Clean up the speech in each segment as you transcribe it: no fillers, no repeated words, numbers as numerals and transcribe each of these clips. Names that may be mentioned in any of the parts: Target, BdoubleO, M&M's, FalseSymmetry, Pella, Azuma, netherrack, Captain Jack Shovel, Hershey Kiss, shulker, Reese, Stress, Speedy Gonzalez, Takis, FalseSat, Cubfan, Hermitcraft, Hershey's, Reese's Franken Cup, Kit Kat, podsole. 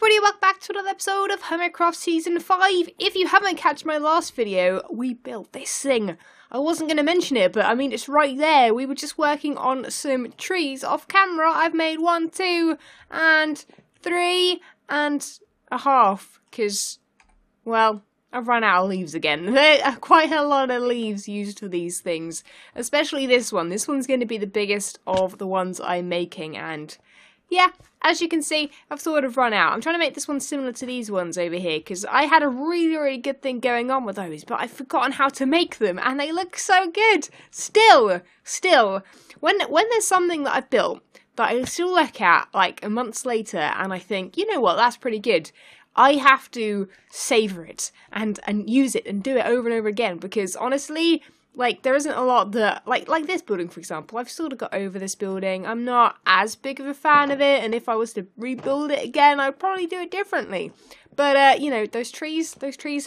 everybody, welcome back to another episode of Hermitcraft Season 5. If you haven't catch my last video, we built this thing. I wasn't going to mention it, but I mean, it's right there. We were just working on some trees off camera. I've made 1, 2, and 3 and a half, because, well, I've run out of leaves again. There are quite a lot of leaves used for these things, especially this one. This one's going to be the biggest of the ones I'm making, and yeah, as you can see, I've sort of run out. I'm trying to make this one similar to these ones over here, because I had a really, really good thing going on with those, but I've forgotten how to make them, and they look so good! Still. When there's something that I've built that I still look at, like, a month later, and I think, you know what, that's pretty good, I have to savour it, and use it, and do it over and over again, because honestly, like, there isn't a lot that, like this building, for example. I've sort of got over this building. I'm not as big of a fan of it, and if I was to rebuild it again, I'd probably do it differently. But, you know, those trees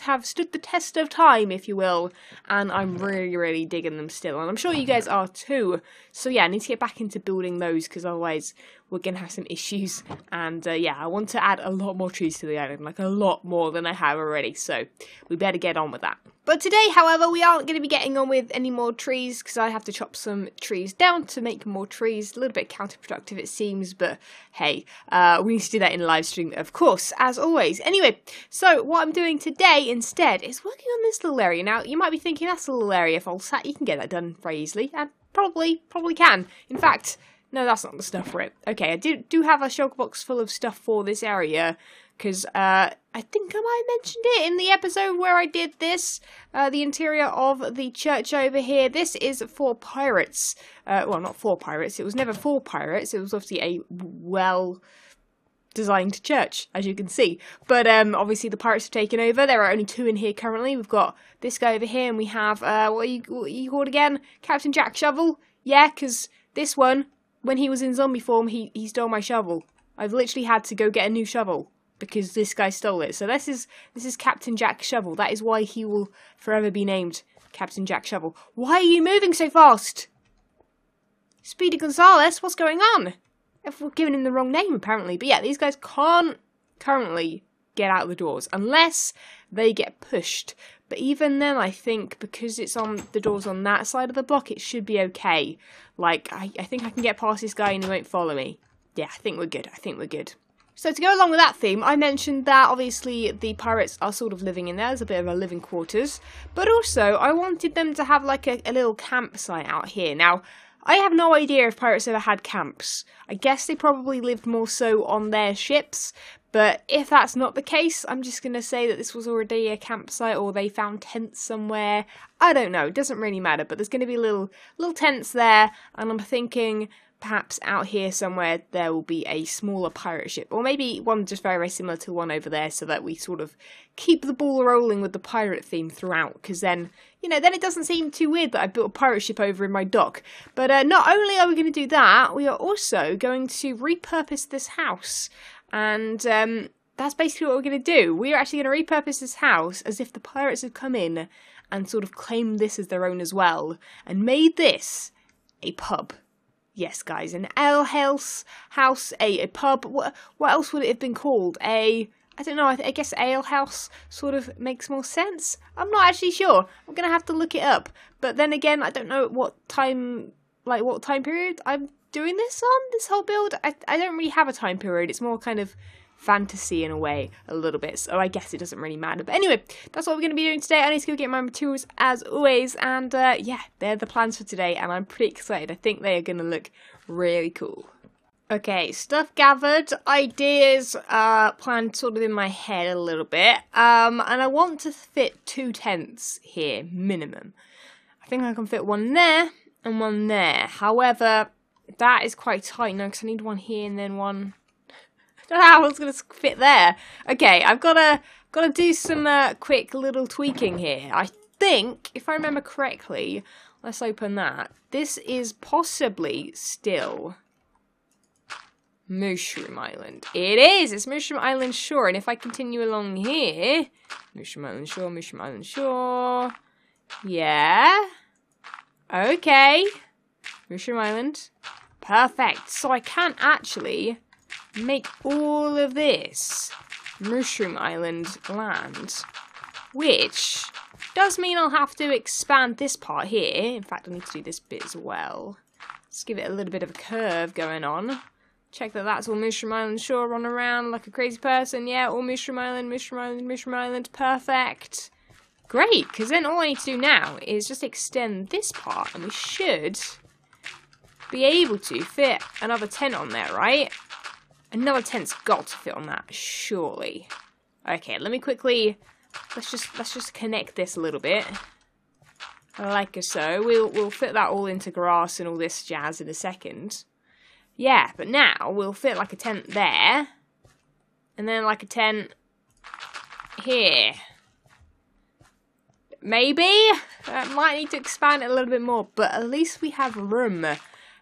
have stood the test of time, if you will, and I'm really, really digging them still, and I'm sure you guys are too. So, yeah, I need to get back into building those, because otherwise we're going to have some issues, and, yeah, I want to add a lot more trees to the island, like a lot more than I have already, so we better get on with that. But today, however, we aren't going to be getting on with any more trees, because I have to chop some trees down to make more trees. A little bit counterproductive, it seems, but hey, we need to do that in a live stream, of course, as always. Anyway, so what I'm doing today instead is working on this little area. Now, you might be thinking, that's a little area, FalseSat, you can get that done very easily, and probably can. In fact, no, that's not the stuff for it. Okay, I do have a shulker box full of stuff for this area, because I think I might have mentioned it in the episode where I did this, the interior of the church over here. This is for pirates. Well, not for pirates. It was never for pirates. It was obviously a well-designed church, as you can see. But obviously the pirates have taken over. There are only 2 in here currently. We've got this guy over here, and we have, what are you called again? Captain Jack Shovel? Yeah, because this one, when he was in zombie form, he stole my shovel. I've literally had to go get a new shovel because this guy stole it. So this is Captain Jack Shovel. That is why he will forever be named Captain Jack Shovel. Why are you moving so fast? Speedy Gonzalez, what's going on? If we're giving him the wrong name, apparently. But yeah, these guys can't currently get out of the doors unless they get pushed. But even then, I think, because it's on the doors on that side of the block, it should be okay. Like, I think I can get past this guy and he won't follow me. Yeah, I think we're good. So to go along with that theme, I mentioned that obviously the pirates are sort of living in there. There's a bit of a living quarters. But also, I wanted them to have, like, a little campsite out here. Now, I have no idea if pirates ever had camps. I guess they probably lived more so on their ships. But if that's not the case, I'm just going to say that this was already a campsite, or they found tents somewhere. I don't know, it doesn't really matter, but there's going to be little tents there, and I'm thinking perhaps out here somewhere there will be a smaller pirate ship, or maybe one just very, very similar to the one over there, so that we sort of keep the ball rolling with the pirate theme throughout, because then, you know, then it doesn't seem too weird that I built a pirate ship over in my dock. But not only are we going to do that, we are also going to repurpose this house. And that's basically what we're going to do. We're actually going to repurpose this house as if the pirates have come in and sort of claimed this as their own as well, and made this a pub. Yes, guys, an alehouse, a pub. What else would it have been called? I don't know, I guess alehouse sort of makes more sense. I'm not actually sure. I'm going to have to look it up. But then again, I don't know what time period I'm doing this on, this whole build. I don't really have a time period, it's more kind of fantasy in a way, a little bit, so I guess it doesn't really matter. But anyway, that's what we're going to be doing today. I need to go get my materials as always, and yeah, they're the plans for today, and I'm pretty excited. I think they are going to look really cool. Okay, stuff gathered, ideas planned sort of in my head a little bit, and I want to fit 2 tents here, minimum. I think I can fit one there and one there, however, that is quite tight now, because I need one here and then one. I don't know how one's going to fit there. Okay, I've got to do some quick little tweaking here. I think, if I remember correctly, let's open that. This is possibly still Mushroom Island. It is! It's Mushroom Island Shore. And if I continue along here, Mushroom Island Shore, Mushroom Island Shore. Yeah. Okay. Mushroom Island. Perfect. So I can actually make all of this Mushroom Island land, which does mean I'll have to expand this part here. In fact, I need to do this bit as well. Let's give it a little bit of a curve going on. Check that that's all Mushroom Island. Sure, run around like a crazy person. Yeah, all Mushroom Island, Mushroom Island, Mushroom Island. Perfect. Great, because then all I need to do now is just extend this part, and we should be able to fit another tent on there, right? Another tent's got to fit on that, surely. Okay, let me quickly... Let's just connect this a little bit. Like so. We'll fit that all into grass and all this jazz in a second. Yeah, but now we'll fit like a tent there. And then like a tent here. Maybe? I might need to expand it a little bit more, but at least we have room.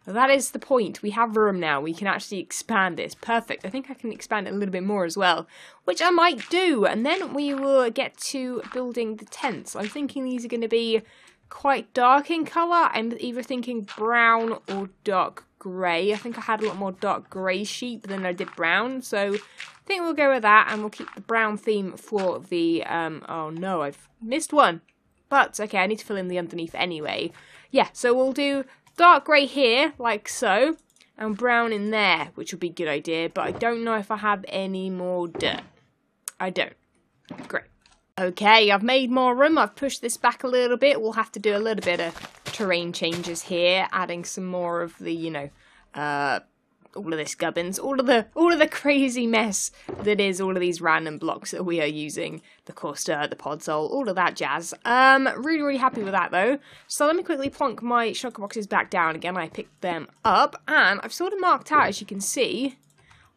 That is the point. We have room now. We can actually expand this. Perfect. I think I can expand it a little bit more as well, which I might do. And then we will get to building the tents. I'm thinking these are going to be quite dark in colour. I'm either thinking brown or dark grey. I think I had a lot more dark grey sheep than I did brown. So I think we'll go with that, and we'll keep the brown theme for the... oh no, I've missed one. But, okay, I need to fill in the underneath anyway. Yeah, so we'll do... dark grey here, like so, and brown in there, which would be a good idea, but I don't know if I have any more dirt. I don't. Great. Okay, I've made more room. I've pushed this back a little bit. We'll have to do a little bit of terrain changes here, adding some more of the, you know, all of this gubbins, all of the crazy mess that is all of these random blocks that we are using, the coaster, the podsole, all of that jazz. Really, really happy with that though. So let me quickly plonk my shulker boxes back down again. I picked them up, and I've sort of marked out, as you can see,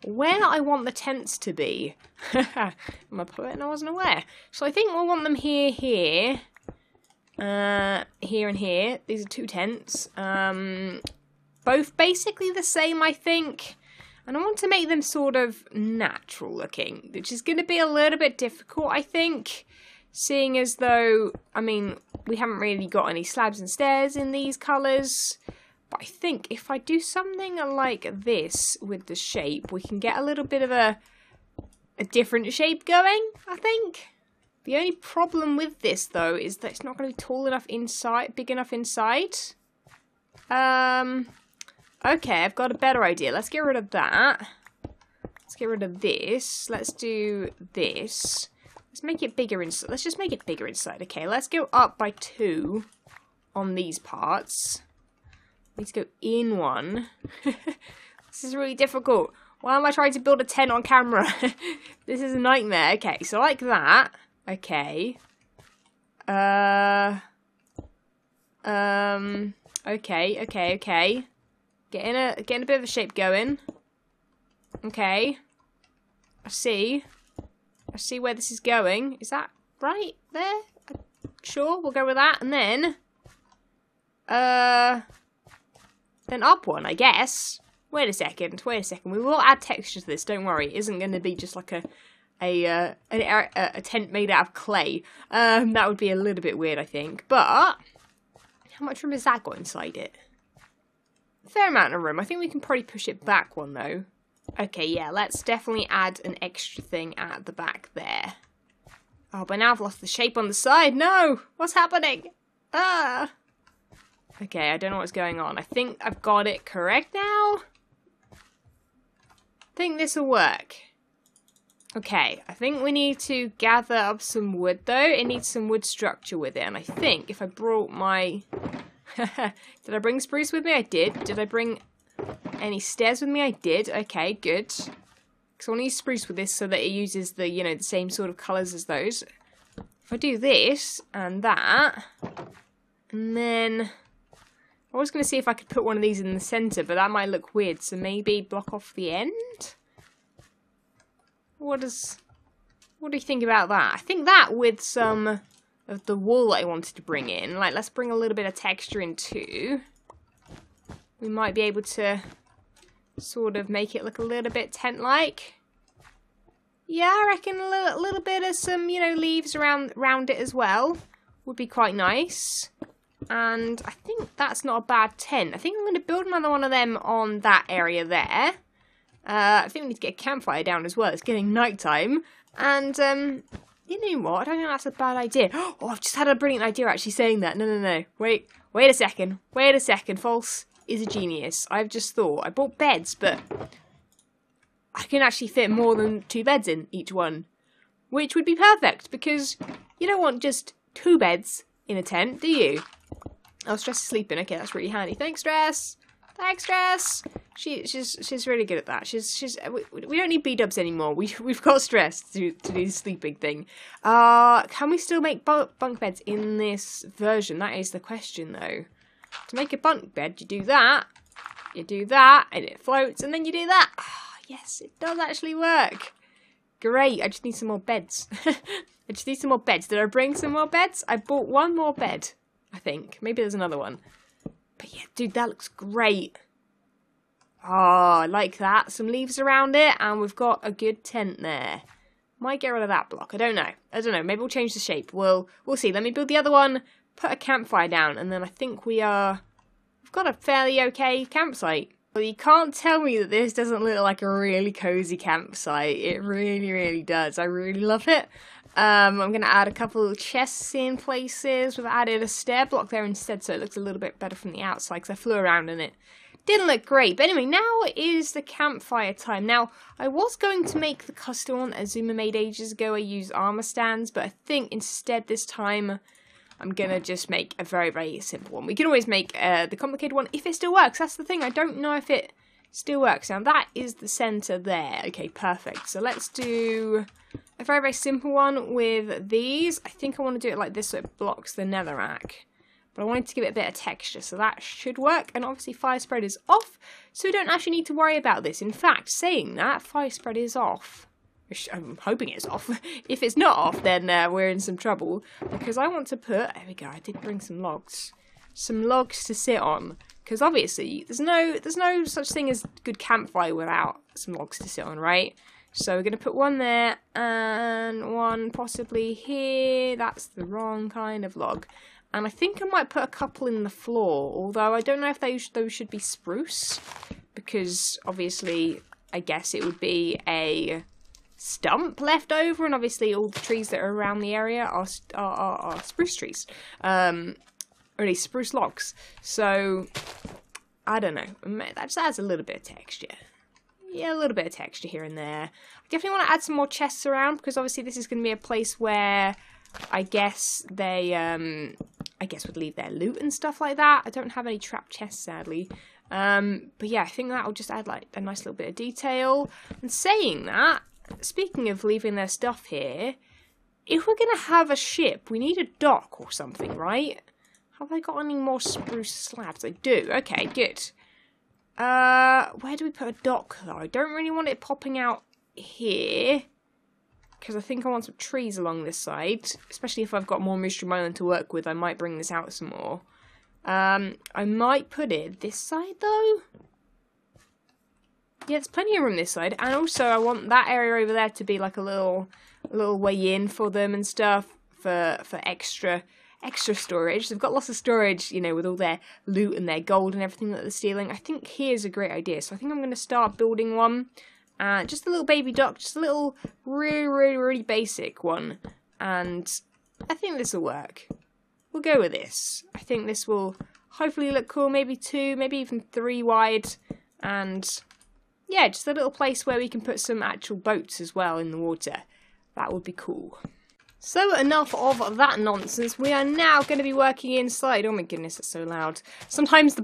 where I want the tents to be. I'm a poet and I wasn't aware. So I think we'll want them here and here. These are two tents. Both basically the same, I think, and I want to make them sort of natural looking, which is going to be a little bit difficult, I think, seeing as though, I mean, we haven't really got any slabs and stairs in these colours, but I think if I do something like this with the shape, we can get a little bit of a different shape going, I think. The only problem with this, though, is that it's not going to be tall enough inside, big enough inside. Okay, I've got a better idea. Let's get rid of that. Let's get rid of this. Let's do this. Let's make it bigger inside. Let's just make it bigger inside. Okay, let's go up by 2 on these parts. Let's go in 1. This is really difficult. Why am I trying to build a tent on camera? This is a nightmare. Okay, so like that. Okay. Okay. Getting a bit of a shape going. Okay. I see where this is going. Is that right there? Sure, we'll go with that. And then up 1, I guess. Wait a second. We will add texture to this, don't worry. It isn't going to be just like a tent made out of clay. That would be a little bit weird, I think. But how much room has that got inside it? Fair amount of room. I think we can probably push it back 1 though. Okay, yeah, let's definitely add an extra thing at the back there. Oh, but now I've lost the shape on the side. No! What's happening? Ah! Okay, I don't know what's going on. I think I've got it correct now. I think this'll work. Okay, I think we need to gather up some wood though. It needs some wood structure with it, and I think if I brought my... Did I bring spruce with me? I did. Did I bring any stairs with me? I did. Okay, good. Because I want to use spruce with this so that it uses the, you know, the same sort of colours as those. If I do this and that, and then I was going to see if I could put one of these in the centre, but that might look weird. So maybe block off the end. What do you think about that? I think that with some of the wool I wanted to bring in. Like, let's bring a little bit of texture in too. We might be able to sort of make it look a little bit tent-like. Yeah, I reckon a little bit of some, you know, leaves around it as well would be quite nice. And I think that's not a bad tent. I think I'm going to build another one of them on that area there. I think we need to get a campfire down as well. It's getting nighttime. And, you know what? I don't think that's a bad idea. Oh, I've just had a brilliant idea actually saying that. No. Wait a second. False is a genius. I've just thought. I bought beds, but I can actually fit more than 2 beds in each one. Which would be perfect, because you don't want just 2 beds in a tent, do you? Oh, Stress is sleeping. Okay, that's really handy. Thanks, Stress! She's really good at that. We don't need B-dubs anymore. We've got Stress to do the sleeping thing. Can we still make bunk beds in this version? That is the question, though. To make a bunk bed, you do that, and it floats, and then you do that. Ah, yes, it does actually work. Great. I just need some more beds. Did I bring some more beds? I bought one more bed, I think. Maybe there's another one. But yeah, dude, that looks great. Ah, I like that. Some leaves around it, and we've got a good tent there. Might get rid of that block. I don't know. Maybe we'll change the shape. We'll see. Let me build the other one, put a campfire down, and then I think we've got a fairly okay campsite. Well, you can't tell me that this doesn't look like a really cozy campsite. It really, really does. I really love it. I'm going to add a couple of chests in places. We've added a stair block there instead, so it looks a little bit better from the outside, because I flew around in it. Didn't look great, but anyway, now is the campfire time. Now, I was going to make the custom one that Azuma made ages ago. I used armor stands, but I think instead this time I'm going to just make a very, very simple one. We can always make the complicated one if it still works. That's the thing. I don't know if it still works. Now, that is the center there. Okay, perfect. So let's do a very, very simple one with these. I think I want to do it like this so it blocks the netherrack. But I wanted to give it a bit of texture, so that should work. And obviously fire spread is off, so we don't actually need to worry about this. In fact, saying that, fire spread is off. I'm hoping it's off. If it's not off, then we're in some trouble. Because I want to put... There we go, I did bring some logs. Some logs to sit on. Because obviously, there's no such thing as good campfire without some logs to sit on, right? So we're going to put one there, and one possibly here. That's the wrong kind of log. And I think I might put a couple in the floor, although I don't know if those should be spruce, because obviously I guess it would be a stump left over, and obviously all the trees that are around the area are spruce trees, really spruce logs. So I don't know, that just adds a little bit of texture. Yeah, a little bit of texture here and there. I definitely want to add some more chests around, because obviously this is going to be a place where I guess they would leave their loot and stuff like that. I don't have any trap chests, sadly. But yeah, I think that will just add like a nice little bit of detail. And saying that, speaking of leaving their stuff here, if we're going to have a ship, we need a dock or something, right? Have I got any more spruce slabs? I do. Okay, good. Where do we put a dock, though? I don't really want it popping out here, because I think I want some trees along this side. Especially if I've got more Mushroom Island to work with, I might bring this out some more. I might put it this side, though. Yeah, there's plenty of room this side. And also, I want that area over there to be like a little way in for them and stuff, for extra storage. They've got lots of storage, you know, with all their loot and their gold and everything that they're stealing. I think here's a great idea. So I think I'm going to start building one. Just a little baby dock, just a little really basic one, and I think this will work. We'll go with this. I think this will hopefully look cool, maybe 2, maybe even 3 wide, and yeah, just a little place where we can put some actual boats as well in the water. That would be cool. So enough of that nonsense, we are now going to be working inside. Oh my goodness, it's so loud. Sometimes the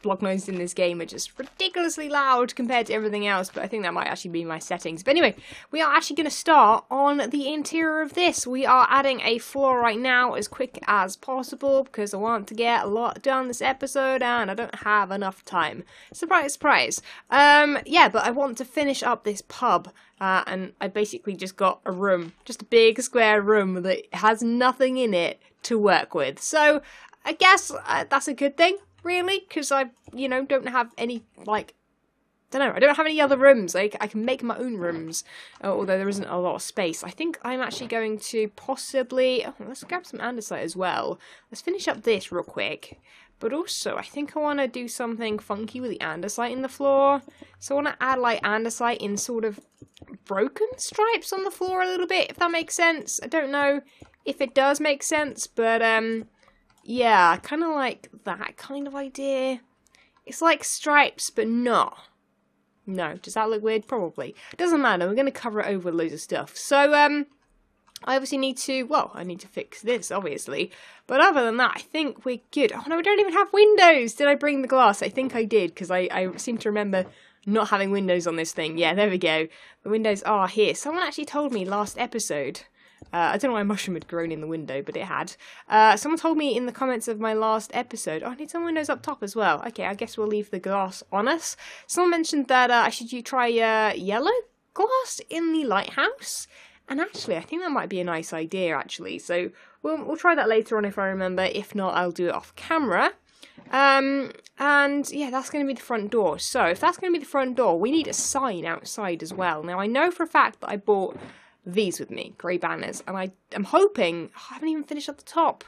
block noises in this game are just ridiculously loud compared to everything else, but I think that might actually be my settings. But anyway, we are actually going to start on the interior of this. We are adding a floor right now as quick as possible, because I want to get a lot done this episode, and I don't have enough time. Surprise, surprise. Yeah, but I want to finish up this pub. And I basically just got a room, just a big square room that has nothing in it to work with. So I guess that's a good thing, really, because I, you know, don't have any, like, I don't have any other rooms. Like, I can make my own rooms, although there isn't a lot of space. I think I'm actually going to possibly, let's grab some andesite as well. Let's finish up this real quick. But also, I think I want to do something funky with the andesite in the floor. So I want to add, like, andesite in sort of broken stripes on the floor a little bit, if that makes sense. I don't know if it does make sense, but, yeah, kind of like that kind of idea. It's like stripes, but not. No, does that look weird? Probably. Doesn't matter, we're going to cover it over with loads of stuff. So, I obviously need to, well, I need to fix this, obviously. But other than that, I think we're good. Oh, no, we don't even have windows. Did I bring the glass? I think I did, because I seem to remember not having windows on this thing. Yeah, there we go. The windows are here. Someone actually told me last episode. I don't know why a mushroom had grown in the window, but it had. Someone told me in the comments of my last episode, oh, I need some windows up top as well. Okay, I guess we'll leave the glass on us. Someone mentioned that I should try yellow glass in the lighthouse. And actually, I think that might be a nice idea, actually. So we'll try that later on if I remember. If not, I'll do it off camera. And yeah, that's going to be the front door. So if that's going to be the front door, we need a sign outside as well. Now, I know for a fact that I bought these with me, grey banners. And I am hoping... Oh, I haven't even finished at the top.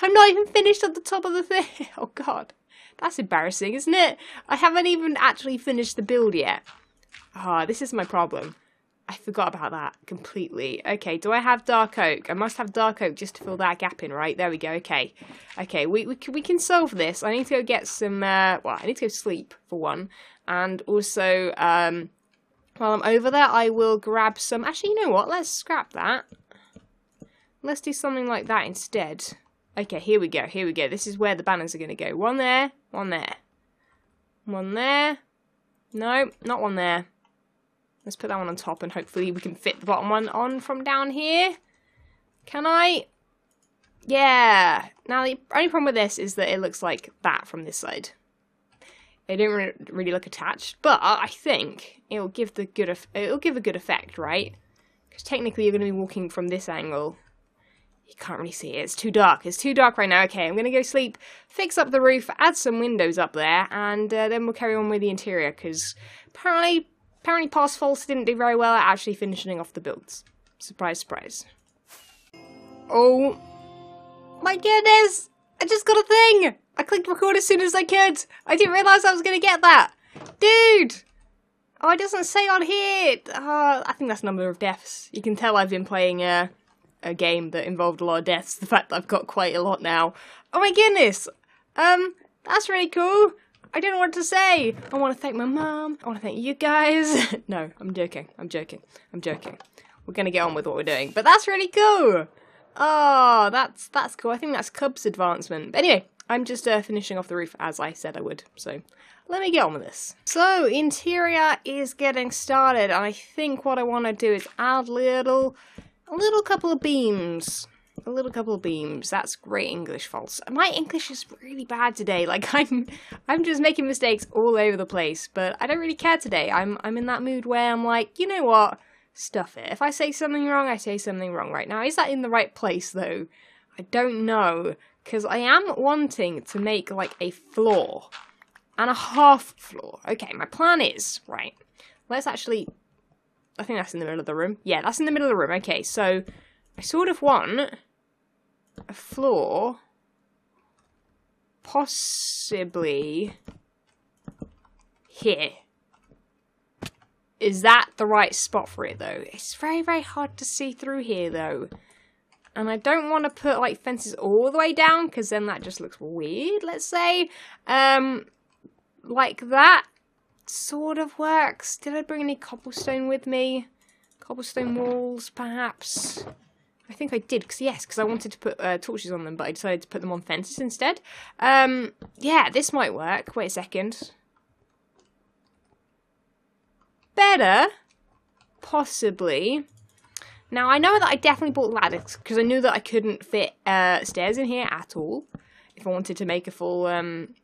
I'm not even finished at the top of the thing. Oh, God. That's embarrassing, isn't it? I haven't even actually finished the build yet. Ah, this is my problem. I forgot about that completely. Okay, do I have dark oak? I must have dark oak just to fill that gap in, right? There we go, okay. Okay, we can solve this. I need to go get some, well, I need to go sleep, for one. And also, while I'm over there, I will grab some... Actually, you know what? Let's scrap that. Let's do something like that instead. Okay, here we go, here we go. This is where the banners are going to go. One there, one there. One there. No, not one there. Let's put that one on top and hopefully we can fit the bottom one on from down here. Can I? Yeah. Now the only problem with this is that it looks like that from this side. It didn't really look attached, but I think it'll give a good effect, right? Because technically you're going to be walking from this angle. You can't really see it. It's too dark. It's too dark right now. Okay, I'm going to go sleep, fix up the roof, add some windows up there, and then we'll carry on with the interior because apparently past false didn't do very well at actually finishing off the builds. Surprise, surprise. Oh my goodness! I just got a thing! I clicked record as soon as I could! I didn't realise I was going to get that! Dude! Oh, it doesn't say on here! I think that's number of deaths. You can tell I've been playing a game that involved a lot of deaths. The fact that I've got quite a lot now. Oh my goodness! That's really cool! I don't know what to say. I want to thank my mum. I want to thank you guys. No, I'm joking. I'm joking. I'm joking. We're going to get on with what we're doing. But that's really cool. Oh, that's cool. I think that's Cub's advancement. But anyway, I'm just finishing off the roof as I said I would. So let me get on with this. So interior is getting started. And I think what I want to do is add a little couple of beams. A little couple of beams. That's great English, False. My English is really bad today. Like I'm just making mistakes all over the place. But I don't really care today. I'm in that mood where I'm like, you know what? Stuff it. If I say something wrong, I say something wrong right now. Is that in the right place though? I don't know, because I am wanting to make like a floor and a half floor. Okay, my plan is right. Let's actually. I think that's in the middle of the room. Yeah, that's in the middle of the room. Okay, so I sort of want a floor, possibly here. Is that the right spot for it though? It's very, very hard to see through here though. And I don't want to put like fences all the way down because then that just looks weird, let's say. Like that sort of works. Did I bring any cobblestone with me? Cobblestone walls, perhaps? I think I did, because I wanted to put torches on them, but I decided to put them on fences instead. Yeah, this might work. Wait a second. Better? Possibly. Now, I know that I definitely bought ladders, because I knew that I couldn't fit stairs in here at all, if I wanted to make a full-blown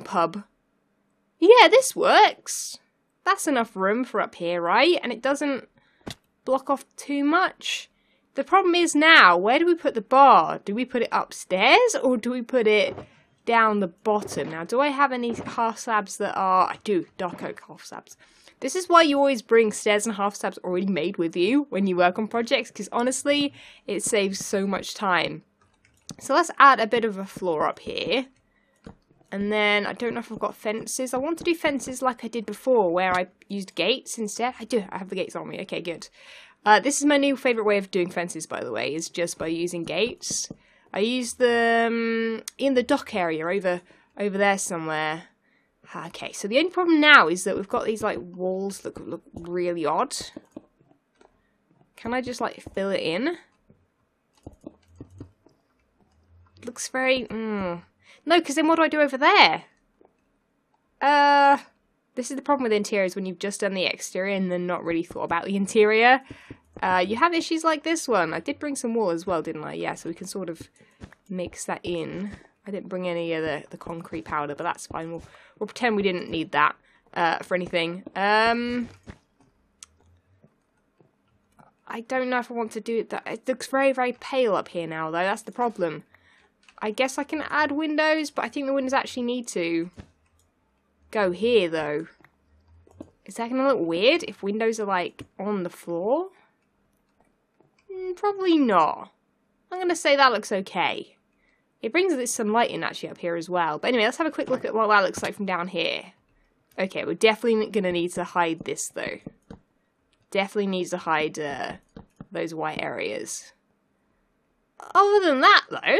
pub. Yeah, this works! That's enough room for up here, right? And it doesn't block off too much. The problem is now, where do we put the bar? Do we put it upstairs or do we put it down the bottom? Now, do I have any half slabs that are... I do, dark oak half slabs. This is why you always bring stairs and half slabs already made with you when you work on projects, because honestly, it saves so much time. So let's add a bit of a floor up here. And then, I don't know if I've got fences. I want to do fences like I did before, where I used gates instead. I do, I have the gates on me. Okay, good. This is my new favourite way of doing fences, by the way, is just by using gates. I used them in the dock area over there somewhere. Okay, so the only problem now is that we've got these, like, walls that look really odd. Can I just, like, fill it in? Looks very... No, because then what do I do over there? This is the problem with interiors, when you've just done the exterior and then not really thought about the interior. You have issues like this one. I did bring some wool as well, didn't I? Yeah, so we can sort of mix that in. I didn't bring any of the concrete powder, but that's fine. We'll pretend we didn't need that for anything. I don't know if I want to do that. It looks very, very pale up here now, though. That's the problem. I guess I can add windows, but I think the windows actually need to go here, though. Is that going to look weird if windows are, like, on the floor? Probably not. I'm going to say that looks okay. It brings some light in, actually, up here as well. But anyway, let's have a quick look at what that looks like from down here. Okay, we're definitely going to need to hide this, though. Definitely needs to hide those white areas. Other than that, though,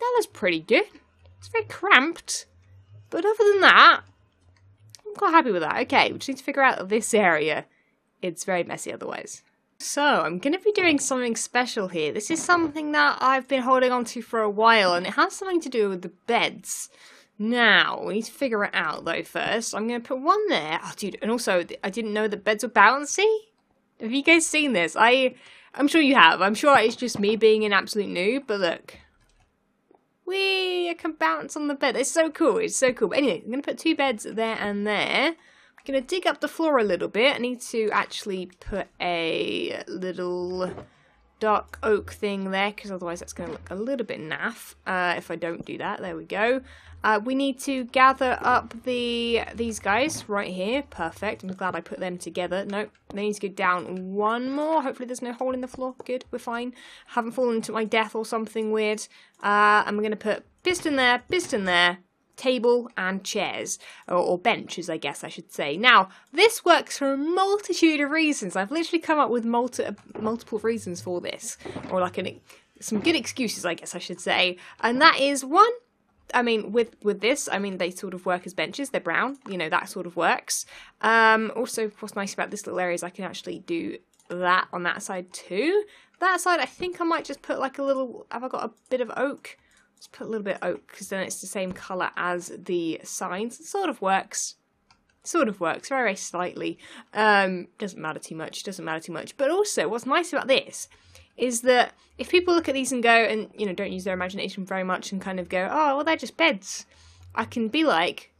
that looks pretty good. It's very cramped. But other than that, I'm quite happy with that. Okay, we just need to figure out this area. It's very messy otherwise. So, I'm going to be doing something special here. This is something that I've been holding on to for a while, and it has something to do with the beds. Now, we need to figure it out, though, first. I'm going to put one there. Oh, dude, and also, I didn't know that beds were bouncy. Have you guys seen this? I'm sure you have. I'm sure it's just me being an absolute noob, but look. Whee! I can bounce on the bed. It's so cool. It's so cool. But anyway, I'm going to put two beds there and there. I'm going to dig up the floor a little bit. I need to actually put a little dark oak thing there, because otherwise that's going to look a little bit naff if I don't do that. There we go. We need to gather up these guys right here. Perfect. I'm glad I put them together. Nope. They need to go down one more. Hopefully there's no hole in the floor. Good. We're fine. I haven't fallen to my death or something weird. I'm going to put piston there, table and chairs, or benches, I guess I should say. Now, this works for a multitude of reasons. I've literally come up with multiple reasons for this, or like some good excuses, I guess I should say. And that is one, I mean, with this, I mean, they sort of work as benches. They're brown, you know, that sort of works. Also, what's nice about this little area is I can actually do that on that side too. That side, I think I might just put like a little, have I got a bit of oak? Let's put a little bit of oak, because then it's the same colour as the signs. It sort of works. Sort of works, very, very slightly. Doesn't matter too much, doesn't matter too much. But also, what's nice about this is that if people look at these and go, and, you know, don't use their imagination very much and kind of go, oh, well, they're just beds. I can be like,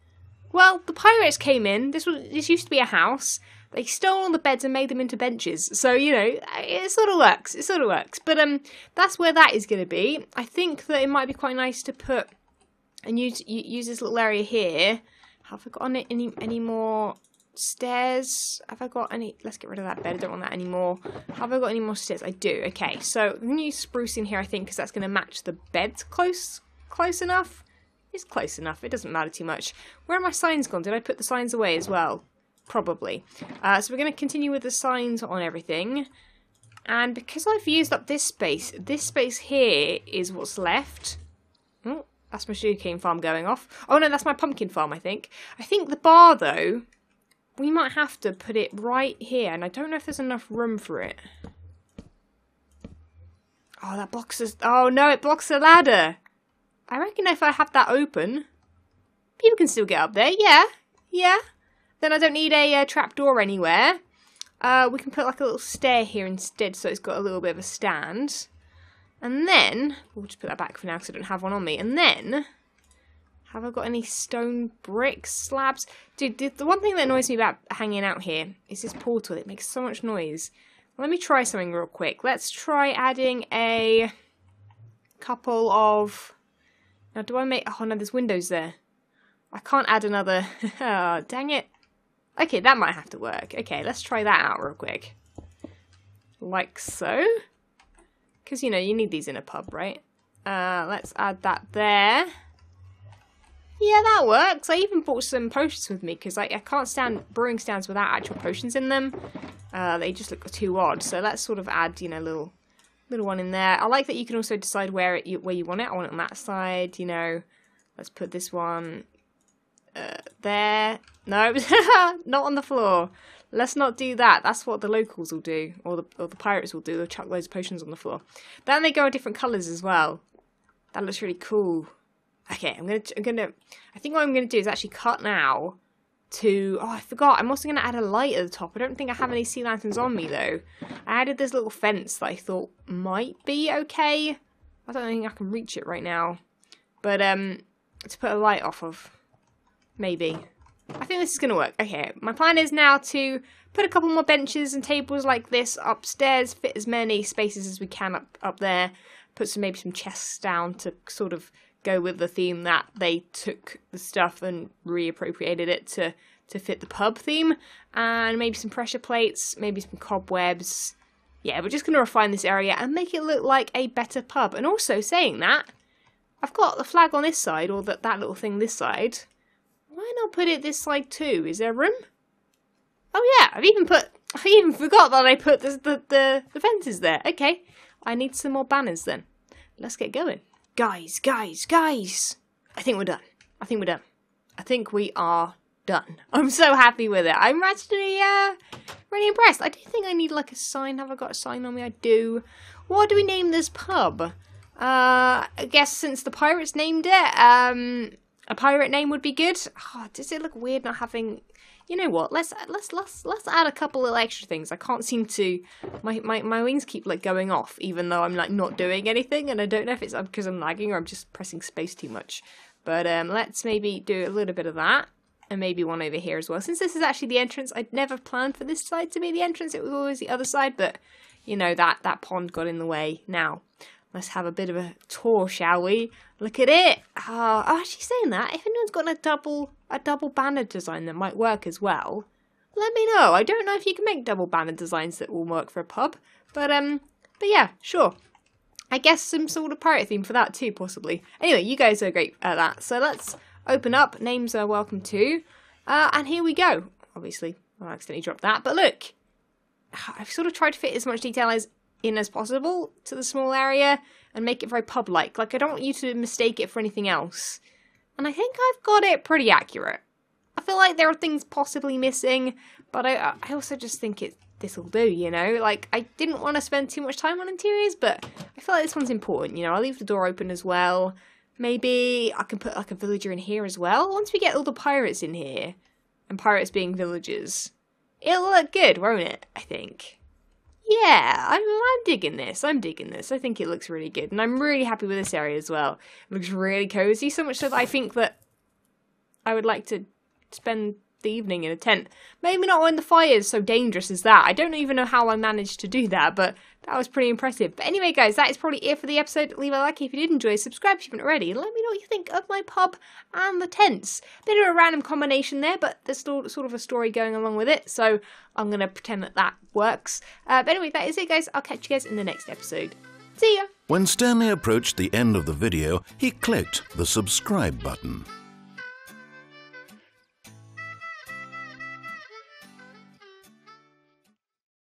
well, the pirates came in, this used to be a house, they stole all the beds and made them into benches. So, you know, it sort of works. It sort of works. But that's where that is going to be. I think that it might be quite nice to put and use this little area here. Have I got on it any more stairs? Have I got any? Let's get rid of that bed. I don't want that anymore. Have I got any more stairs? I do. Okay, so I'm going to use spruce in here, I think, because that's going to match the beds close enough. It's close enough. It doesn't matter too much. Where are my signs gone? Did I put the signs away as well? Probably. So we're going to continue with the signs on everything. And because I've used up this space here is what's left. Oh, that's my sugarcane farm going off. Oh no, that's my pumpkin farm, I think. I think the bar, though, we might have to put it right here. And I don't know if there's enough room for it. Oh, that blocks us. Oh no, it blocks the ladder. I reckon if I have that open, people can still get up there. Yeah, yeah. Then I don't need a trapdoor anywhere. We can put like a little stair here instead, so it's got a little bit of a stand. And then, we'll just put that back for now because I don't have one on me. And then, have I got any stone brick slabs? Dude, the one thing that annoys me about hanging out here is this portal. It makes so much noise. Let me try something real quick. Let's try adding a couple of... Now, do I make... Oh, no, there's windows there. I can't add another... Oh, dang it. Okay, that might have to work. Okay, let's try that out real quick. Like so. Because, you know, you need these in a pub, right? Let's add that there. Yeah, that works. I even brought some potions with me because I can't stand brewing stands without actual potions in them. They just look too odd. So let's sort of add, you know, little one in there. I like that you can also decide where you want it. I want it on that side, you know. Let's put this one there. No, not on the floor. Let's not do that. That's what the locals will do, or the pirates will do. They'll chuck loads of potions on the floor. Then they go in different colours as well. That looks really cool. Okay, I think what I'm gonna do is actually cut now to. Oh, I forgot. I'm also gonna add a light at the top. I don't think I have any sea lanterns on me though. I added this little fence that I thought might be okay. I don't think I can reach it right now, but to put a light off of, maybe. I think this is going to work. Okay, my plan is now to put a couple more benches and tables like this upstairs, fit as many spaces as we can up there, put some maybe some chests down to sort of go with the theme that they took the stuff and reappropriated it to fit the pub theme, and maybe some pressure plates, maybe some cobwebs. Yeah, we're just going to refine this area and make it look like a better pub. And also, saying that, I've got the flag on this side, or that little thing this side. Why not put it this side too? Is there room? Oh yeah, I even forgot that I put the fences there. Okay, I need some more banners then. Let's get going. Guys! I think we are done. I'm so happy with it. I'm actually really impressed. I do think I need like a sign. Have I got a sign on me? I do. What do we name this pub? I guess since the pirates named it, a pirate name would be good. Oh, does it look weird not having? You know what? Let's add a couple little extra things. I can't seem to. My wings keep like going off, even though I'm like not doing anything, and I don't know if it's because I'm lagging or I'm just pressing space too much. But let's maybe do a little bit of that, and maybe one over here as well. Since this is actually the entrance, I'd never planned for this side to be the entrance. It was always the other side, but you know that pond got in the way. Now. Let's have a bit of a tour, shall we? Look at it! Actually, saying that, if anyone's got a double banner design that might work as well, let me know. I don't know if you can make double banner designs that will work for a pub, but yeah, sure. I guess some sort of pirate theme for that too, possibly. Anyway, you guys are great at that, so let's open up. Names are welcome too, and here we go. Obviously, I accidentally dropped that, but look, I've sort of tried to fit as much detail as possible to the small area and make it very pub-like. Like, I don't want you to mistake it for anything else. And I think I've got it pretty accurate. I feel like there are things possibly missing, but I also just think this'll do, you know? Like, I didn't want to spend too much time on interiors, but I feel like this one's important, you know? I'll leave the door open as well. Maybe I can put, like, a villager in here as well. Once we get all the pirates in here, and pirates being villagers, it'll look good, won't it? I think. Yeah, I'm digging this. I think it looks really good, and I'm really happy with this area as well. It looks really cozy, so much so that I think that I would like to spend the evening in a tent. Maybe not when the fire is so dangerous as that. I don't even know how I managed to do that, but that was pretty impressive. But anyway, guys, that is probably it for the episode. Leave a like if you did enjoy, subscribe if you haven't already, and let me know what you think of my pub and the tents. Bit of a random combination there, but there's still sort of a story going along with it, so I'm going to pretend that works. But anyway, that is it, guys. I'll catch you guys in the next episode. See ya! When Stanley approached the end of the video, he clicked the subscribe button.